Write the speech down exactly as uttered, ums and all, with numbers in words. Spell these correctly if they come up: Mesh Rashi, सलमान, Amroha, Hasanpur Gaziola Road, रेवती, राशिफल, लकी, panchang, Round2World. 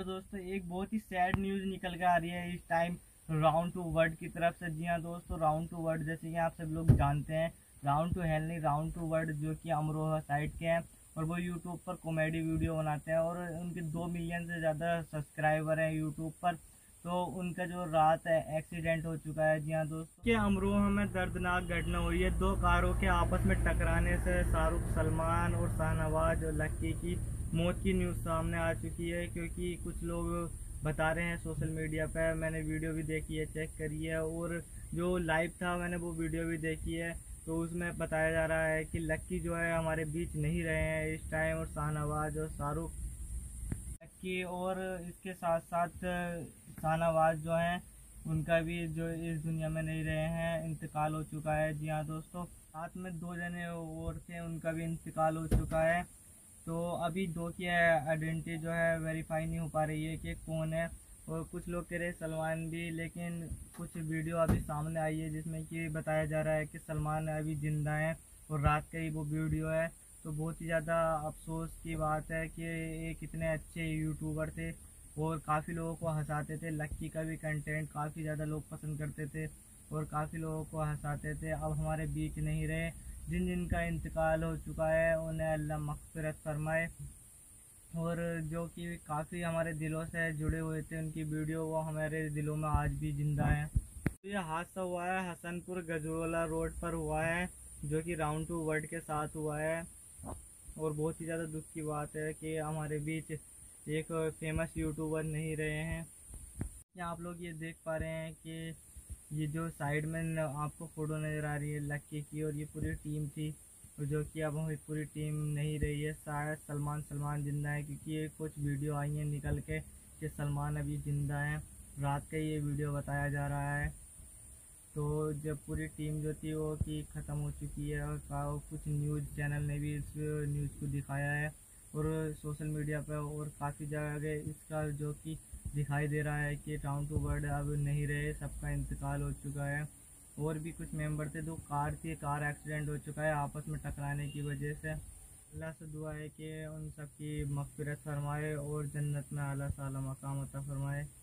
तो दोस्तों एक बहुत ही सैड न्यूज़ निकल कर आ रही है इस टाइम राउंड टू वर्ल्ड की तरफ से। जी हाँ दोस्तों, राउंड टू वर्ल्ड जैसे कि आप सब लोग जानते हैं, राउंड टू हेल नहीं राउंड टू वर्ल्ड जो कि अमरोहा साइड के हैं और वो यूट्यूब पर कॉमेडी वीडियो बनाते हैं और उनके दो मिलियन से ज़्यादा सब्सक्राइबर हैं यूट्यूब पर। तो उनका जो रात है एक्सीडेंट हो चुका है। जी हाँ दोस्तों, कि अमरोहा में दर्दनाक घटना हुई है। दो कारों के आपस में टकराने से शाहरुख, सलमान और शाहनवाज और लकी की मौत की न्यूज़ सामने आ चुकी है, क्योंकि कुछ लोग बता रहे हैं सोशल मीडिया पर। मैंने वीडियो भी देखी है, चेक करी है और जो लाइव था मैंने वो वीडियो भी देखी है। तो उसमें बताया जा रहा है कि लकी जो है हमारे बीच नहीं रहे हैं इस टाइम, और शाहनवाज और शाहरुख, लकी और इसके साथ साथ शाहनवाज जो हैं उनका भी जो इस दुनिया में नहीं रहे हैं, इंतकाल हो चुका है। जी हाँ दोस्तों, साथ में दो जने और थे, उनका भी इंतकाल हो चुका है। तो अभी दो की आइडेंटिटी जो है वेरीफाई नहीं हो पा रही है कि कौन है, और कुछ लोग कह रहे हैं सलमान भी, लेकिन कुछ वीडियो अभी सामने आई है जिसमें कि बताया जा रहा है कि सलमान अभी ज़िंदा हैं और रात का ही वो वीडियो है। तो बहुत ही ज़्यादा अफसोस की बात है कि ये कितने अच्छे यूट्यूबर थे और काफ़ी लोगों को हंसाते थे। लकी का भी कंटेंट काफ़ी ज़्यादा लोग पसंद करते थे और काफ़ी लोगों को हंसाते थे, अब हमारे बीच नहीं रहे। जिन जिन का इंतकाल हो चुका है उन्हें अल्लाह मग़फ़िरत फरमाए, और जो कि काफ़ी हमारे दिलों से जुड़े हुए थे, उनकी वीडियो वो हमारे दिलों में आज भी ज़िंदा है। तो ये हादसा हुआ है हसनपुर गजोला रोड पर हुआ है, जो कि राउंड टू वर्ल्ड के साथ हुआ है। और बहुत ही ज़्यादा दुख की बात है कि हमारे बीच एक फेमस यूट्यूबर नहीं रहे हैं। आप लोग ये देख पा रहे हैं कि ये जो साइड में आपको फ़ोटो नज़र आ रही है लकी की और ये पूरी टीम थी, जो कि अब हमारी पूरी टीम नहीं रही है। शायद सलमान सलमान ज़िंदा है, क्योंकि ये कुछ वीडियो आई हैं निकल के कि सलमान अभी ज़िंदा है, रात का ये वीडियो बताया जा रहा है। तो जब पूरी टीम जो थी वो कि ख़त्म हो चुकी है, और कुछ न्यूज़ चैनल ने भी इस न्यूज़ को दिखाया है और सोशल मीडिया पर और काफ़ी जगह इसका जो कि दिखाई दे रहा है कि राउंड टू वर्ल्ड अब नहीं रहे, सबका इंतकाल हो चुका है। और भी कुछ मेंबर थे, दो कार थी, कार एक्सीडेंट हो चुका है आपस में टकराने की वजह से। अल्लाह से दुआ है कि उन सब की मग़फ़िरत फरमाए और जन्नत में आला साला मकाम अता फरमाए।